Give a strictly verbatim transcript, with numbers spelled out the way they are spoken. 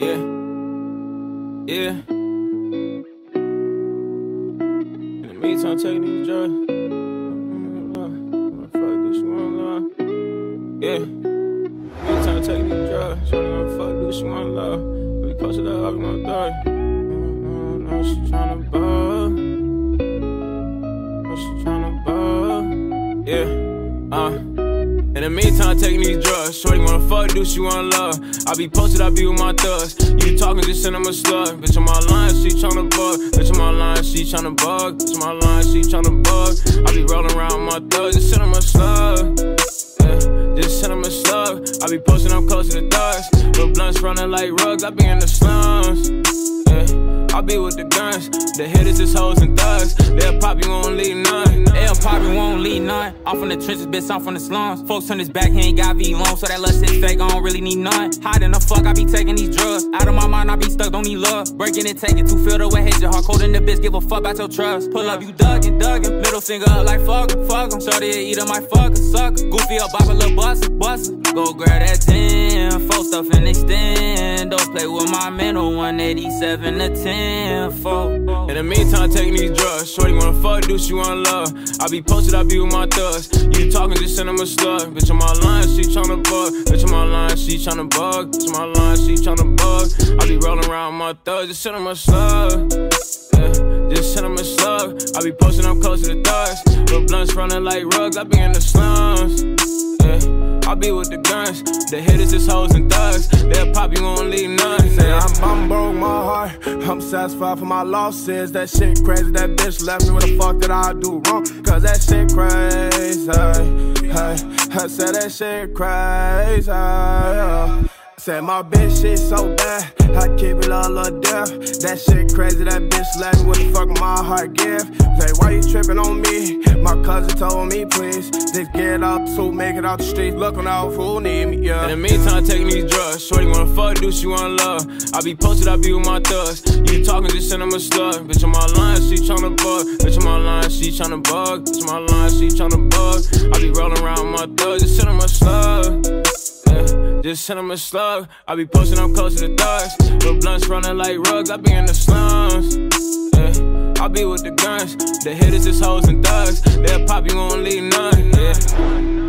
Yeah, yeah. In the meantime, taking these drugs. Fuck this shit, wanna love. Yeah. In the meantime, taking these drugs. Tryna fuck this shit, wanna love. We close it up, we gonna die. I don't know, she tryna ball. Know she tryna ball. Yeah, uh. In the meantime, taking these drugs. Shorty wanna fuck, do she wanna love. I be posted, I be with my thugs. You talking, just send them a slug. Bitch, on my line, she tryna bug. Bitch, on my line, she tryna bug. Bitch, on my line, she tryna bug. I be rolling around with my thugs, just send them a slug. Yeah, just send them a slug. I be posting, I'm close to the thugs. Little blunts running like rugs, I be in the slums. Yeah, I be with the guns. The hitters is hoes and thugs. They'll pop you, won't leave none. They'll pop you, won't leave none. I'm from the trenches, bitch, I'm from the slums. Folks turn his back, he ain't got V long. So that lust shit fake, I don't really need none. Hiding the fuck, I be taking these drugs. Out of my mind, I be stuck, don't need love. Breaking and taking, too filled up with hate. Your heart cold in the bitch, give a fuck about your trust. Pull up, you duggin', duggin'. Middle finger up like fuck, fuck em. Shorty a eater, my fucker, sucker. Goofy up, bop a little buster, buster. Go grab that ten, four stuff and extend. Don't play with my mental, one eighty-seven to ten, four. In the meantime, taking these drugs. Shorty wanna fuck, do she wanna love. I be posted, I be with my thugs. You talking, just send them a slug. Bitch, on my line, she tryna bug. Bitch, on my line, she tryna bug. Bitch, on my line, she tryna bug. I be rolling around with my thugs, just send them a slug. Yeah, just send them a slug. I be posting, I'm close to the thugs. With blunts running like rugs, I be in the slums. Yeah, I be with the guns. The hitters is hoes and thugs. They'll pop, you won't leave none. Say, I'm, I'm broke, my heart. I'm satisfied for my losses. That shit crazy, that bitch left me. What the fuck did I do wrong? Cause that shit crazy. Hey, I said that shit crazy. Yeah. Said my bitch shit so bad, I keep it all up death. That shit crazy, that bitch left me. What the fuck my heart give? Say, why you tripping on me? My cousin told me, please, just get up to make it out the street. Looking out for who need me, yeah. In the meantime, taking these drugs. Shorty wanna fuck, do she wanna love. I be posted, I be with my thugs. You talking, just send them a slug. Bitch, on my line, she tryna bug. Bitch, on my line, she tryna bug. Bitch, on my line, she tryna bug. I be rolling around with my thugs, just send them a slug. Just send them a slug. I be posting, I'm close to the thugs. With blunts running like rugs, I be in the slums. Yeah, I be with the guns. The hitters is hoes and thugs. They'll pop, you won't leave none. Yeah.